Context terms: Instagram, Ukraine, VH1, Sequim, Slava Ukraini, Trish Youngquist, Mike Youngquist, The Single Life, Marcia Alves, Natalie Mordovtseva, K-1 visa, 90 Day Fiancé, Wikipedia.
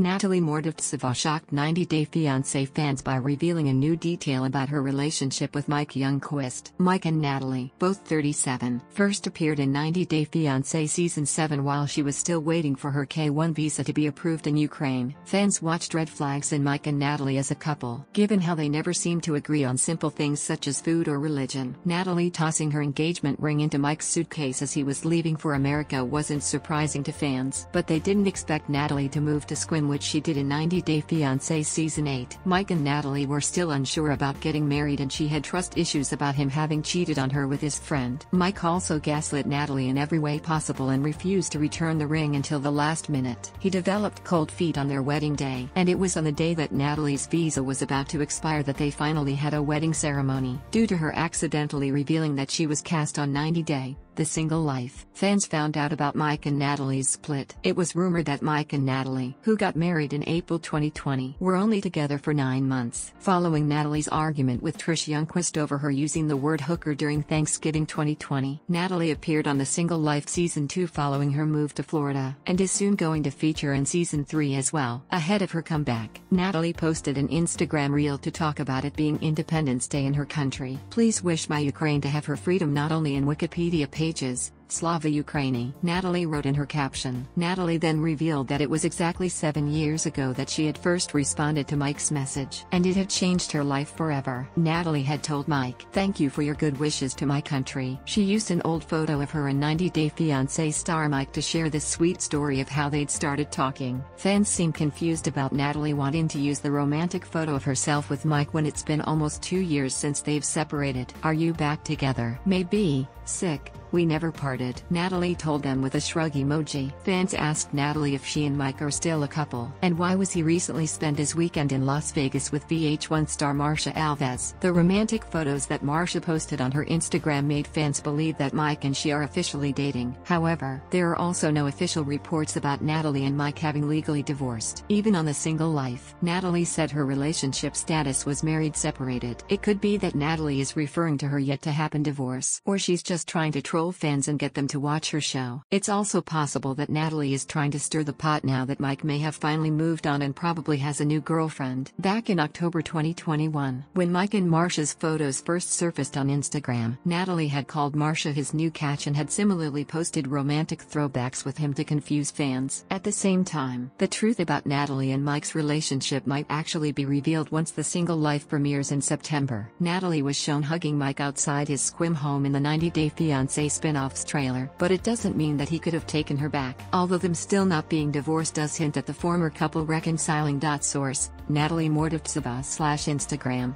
Natalie Mordovtseva shocked 90 Day Fiancé fans by revealing a new detail about her relationship with Mike Youngquist. Mike and Natalie, both 37, first appeared in 90 Day Fiancé Season 7 while she was still waiting for her K-1 visa to be approved in Ukraine. Fans watched red flags in Mike and Natalie as a couple, given how they never seemed to agree on simple things such as food or religion. Natalie tossing her engagement ring into Mike's suitcase as he was leaving for America wasn't surprising to fans, but they didn't expect Natalie to move to Sequim, which she did in 90 Day Fiancé Season 8. Mike and Natalie were still unsure about getting married, and she had trust issues about him having cheated on her with his friend. Mike also gaslit Natalie in every way possible and refused to return the ring until the last minute. He developed cold feet on their wedding day, and it was on the day that Natalie's visa was about to expire that they finally had a wedding ceremony. Due to her accidentally revealing that she was cast on 90 Day, The Single Life, fans found out about Mike and Natalie's split. It was rumored that Mike and Natalie, who got married in April 2020, were only together for 9 months. Following Natalie's argument with Trish Youngquist over her using the word hooker during Thanksgiving 2020, Natalie appeared on The Single Life Season 2 following her move to Florida, and is soon going to feature in Season 3 as well. Ahead of her comeback, Natalie posted an Instagram reel to talk about it being Independence Day in her country. "Please wish my Ukraine to have her freedom not only in Wikipedia pages, Slava Ukraini," Natalie wrote in her caption. Natalie then revealed that it was exactly 7 years ago that she had first responded to Mike's message, and it had changed her life forever. Natalie had told Mike, "Thank you for your good wishes to my country." She used an old photo of her and 90 Day Fiancé star Mike to share this sweet story of how they'd started talking. Fans seem confused about Natalie wanting to use the romantic photo of herself with Mike when it's been almost 2 years since they've separated. "Are you back together?" "Maybe, sick. We never parted," Natalie told them with a shrug emoji. Fans asked Natalie if she and Mike are still a couple, and why was he recently spent his weekend in Las Vegas with VH1 star Marcia Alves. The romantic photos that Marcia posted on her Instagram made fans believe that Mike and she are officially dating. However, there are also no official reports about Natalie and Mike having legally divorced. Even on The Single Life, Natalie said her relationship status was married separated. It could be that Natalie is referring to her yet-to-happen divorce, or she's just trying to troll fans and get them to watch her show. It's also possible that Natalie is trying to stir the pot now that Mike may have finally moved on and probably has a new girlfriend. Back in October 2021, when Mike and Marcia's photos first surfaced on Instagram, Natalie had called Marcia his new catch and had similarly posted romantic throwbacks with him to confuse fans. At the same time, the truth about Natalie and Mike's relationship might actually be revealed once The Single Life premieres in September. Natalie was shown hugging Mike outside his Sequim home in the 90 Day Fiancé spin-off's trailer, but it doesn't mean that he could have taken her back. Although them still not being divorced does hint at the former couple reconciling. Source: Natalie Mordovtseva/Instagram.